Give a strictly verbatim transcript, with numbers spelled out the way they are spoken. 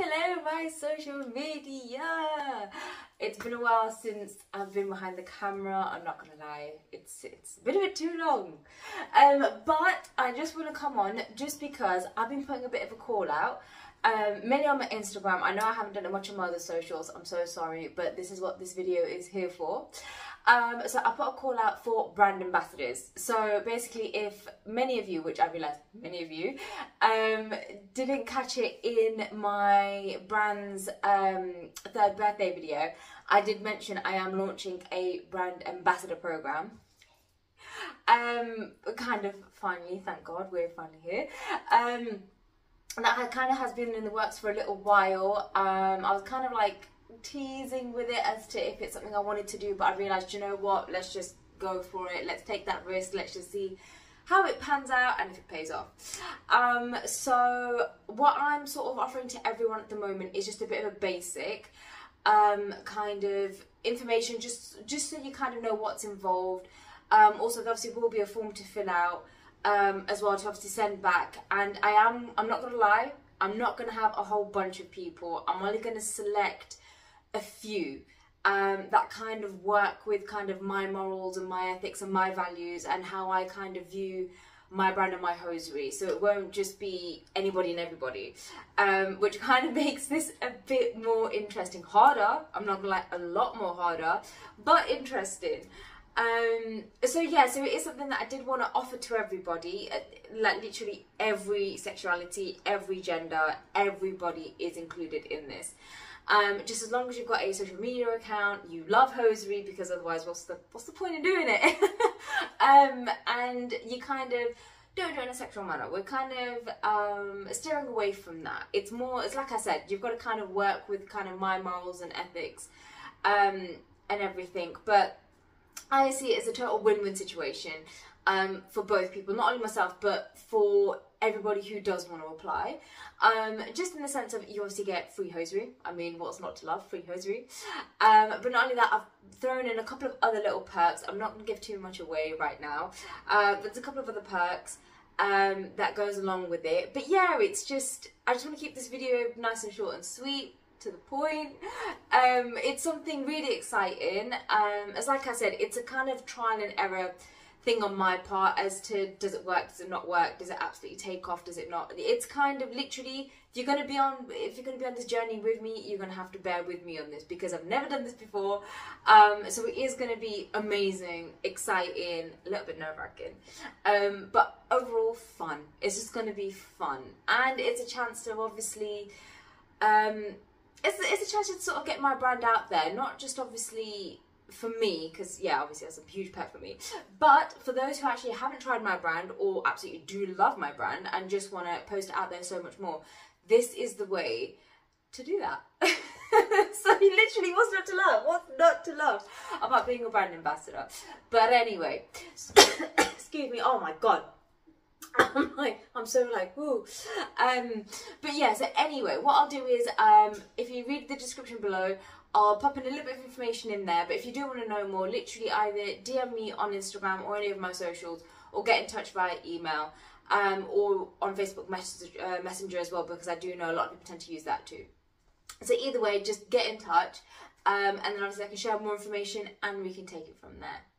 hello my social media. It's been a while since I've been behind the camera. I'm not gonna lie, it's it's been a bit too long, um but I just want to come on just because I've been putting a bit of a call out, um mainly on my Instagram. I know I haven't done much on my other socials, I'm so sorry, but this is what this video is here for. Um, so I put a call out for brand ambassadors. So basically, if many of you, which I realised many of you, um, didn't catch it in my brand's um, third birthday video, I did mention I am launching a brand ambassador programme. Um, kind of finally, thank God, we're finally here. Um, that kind of has been in the works for a little while. Um, I was kind of like teasing with it as to if it's something I wanted to do, but I realised, you know what, let's just go for it, let's take that risk, let's just see how it pans out and if it pays off. Um, so what I'm sort of offering to everyone at the moment is just a bit of a basic um, kind of information, just, just so you kind of know what's involved. Um, also there obviously will be a form to fill out um, as well to obviously send back, and I am, I'm not going to lie, I'm not going to have a whole bunch of people, I'm only going to select a few um, that kind of work with kind of my morals and my ethics and my values and how I kind of view my brand and my hosiery, so it won't just be anybody and everybody, um, which kind of makes this a bit more interesting. Harder, I'm not gonna lie, a lot more harder, but interesting. Um, so yeah, so it is something that I did want to offer to everybody, like literally every sexuality, every gender, everybody is included in this. Um, just as long as you've got a social media account, you love hosiery, because otherwise what's the, what's the point in doing it? um, and you kind of don't do it in a sexual manner. We're kind of um, steering away from that. It's more, it's like I said, you've got to kind of work with kind of my morals and ethics um, and everything. But I see it as a total win-win situation um, for both people, not only myself, but for everybody who does want to apply, um, just in the sense of you obviously get free hosiery. I mean, what's not to love? Free hosiery. Um, but not only that, I've thrown in a couple of other little perks. I'm not going to give too much away right now. Uh, there's a couple of other perks um, that goes along with it. But yeah, it's just, I just want to keep this video nice and short and sweet, to the point. Um, it's something really exciting. Um, as like I said, it's a kind of trial and error thing on my part as to does it work, does it not work, does it absolutely take off, does it not. It's kind of literally, if you're going to be on if you're going to be on this journey with me, you're going to have to bear with me on this, because I've never done this before. Um so it is going to be amazing, exciting, a little bit nerve-wracking, um but overall fun. It's just going to be fun, and it's a chance to obviously um it's, it's a chance to sort of get my brand out there, not just obviously for me, because yeah, obviously that's a huge perk for me, but for those who actually haven't tried my brand or absolutely do love my brand and just want to post it out there so much more, this is the way to do that. So literally, what's not to love? What's not to love about being a brand ambassador? But anyway, excuse me, oh my god, I'm like, I'm so like, woo. Um, but yeah, so anyway, what I'll do is, um, if you read the description below, I'll pop in a little bit of information in there, but if you do want to know more, literally either D M me on Instagram or any of my socials, or get in touch via email, um, or on Facebook message, uh, Messenger as well, because I do know a lot of people tend to use that too. So either way, just get in touch, um, and then obviously I can share more information and we can take it from there.